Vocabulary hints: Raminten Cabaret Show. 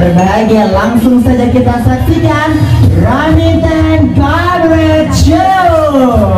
berbahagia. Langsung saja kita saksikan Raminten Cabaret Show.